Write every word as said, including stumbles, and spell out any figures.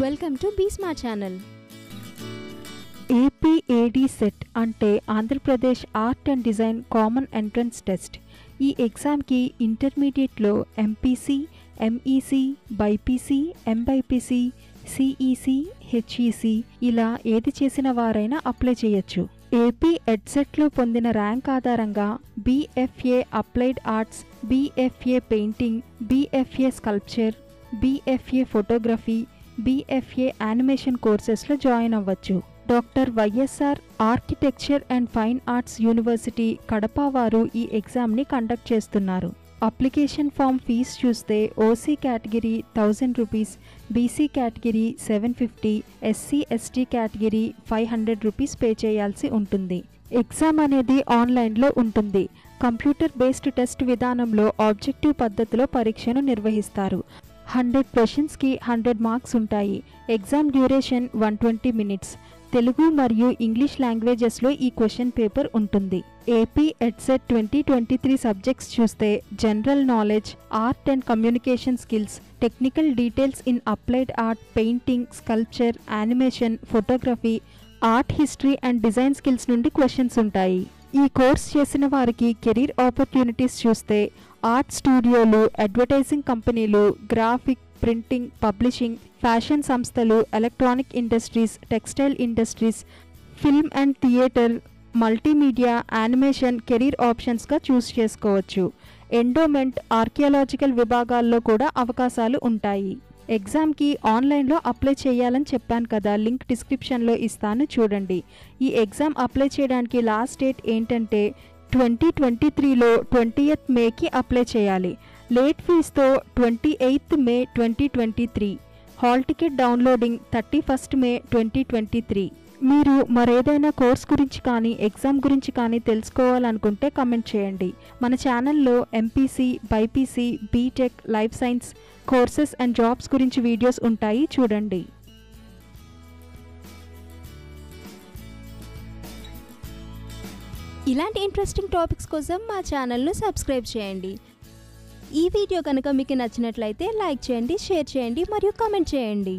Welcome to B S M A channel. A P A D C E T అంటే Andhra Pradesh art and design common entrance test. ఈ ఎగ్జామ్కి ఇంటర్మీడియట్లో MPC, MEC, BiPC, MBiPC, CEC, HEC ఇలా ఏది చేసిన వారైనా apply చేయొచ్చు. ఏపీ ఎడ్సెట్లో పొందిన ర్యాంక్ ఆధారంగా BFA applied arts, BFA painting, BFA sculpture, BFA photography, BFA animation కోర్సెస్లో జాయిన్ అవ్వచ్చు. Doctor YSR architecture and fine arts university Kadapa వారు ఈ ఎగ్జామ్ని కండక్ట్ చేస్తున్నారు. అప్లికేషన్ ఫామ్ ఫీజు చూస్తే OC category thousand rupees, BC category seven fifty, SC ST category five hundred rupees pay చేయాల్సి ఉంటుంది. Exam అనేది ఆన్లైన్లో ఉంటుంది. కంప్యూటర్ బేస్డ్ టెస్ట్ విధానంలో ఆబ్జెక్టివ్ పద్ధతిలో పరీక్షను నిర్వహిస్తారు. హండ్రెడ్ క్వశ్చన్స్కి హండ్రెడ్ మార్క్స్ ఉంటాయి. Exam duration one twenty minutes. Telugu మరియు ఇంగ్లీష్ లాంగ్వేజెస్లో ఈ క్వశ్చన్ పేపర్ ఉంటుంది. AP EdCET twenty twenty three subjects చూస్తే general knowledge, art and communication skills, technical details in applied art, painting, sculpture, animation, photography, art history and design skills నుండి questions ఉంటాయి. ఈ course చేసిన వారికి career opportunities చూస్తే art స్టూడియోలు, advertising కంపెనీలు, graphic, printing, publishing, fashion సంస్థలు, electronic industries, textile industries, film and theatre, multimedia, animation career ఆప్షన్స్గా చూస్ చేసుకోవచ్చు. ఎండోమెంట్, ఆర్కియాలజికల్ విభాగాల్లో కూడా అవకాశాలు ఉంటాయి. ఎగ్జామ్కి ఆన్లైన్లో అప్లై చేయాలని చెప్పాను కదా, లింక్ డిస్క్రిప్షన్లో ఇస్తాను చూడండి. ఈ ఎగ్జామ్ అప్లై చేయడానికి లాస్ట్ డేట్ ఏంటంటే ట్వంటీ ట్వంటీ త్రీలో ట్వంటీయత్ మేకి అప్లై చేయాలి. లేట్ ఫీజ్తో twenty eighth May twenty twenty three, hall ticket downloading thirty first May twenty twenty three. మీరు మరేదైనా కోర్స్ గురించి కానీ ఎగ్జామ్ గురించి కానీ తెలుసుకోవాలనుకుంటే కమెంట్ చేయండి. మన ఛానల్లో MPC, BiPC, BTech, life science courses and jobs గురించి వీడియోస్ ఉంటాయి చూడండి. ఇలాంటి ఇంట్రెస్టింగ్ టాపిక్స్ కోసం మా ఛానల్ను సబ్స్క్రైబ్ చేయండి. ఈ వీడియో కనుక మీకు నచ్చినట్లయితే లైక్ చేయండి, షేర్ చేయండి మరియు కామెంట్ చేయండి.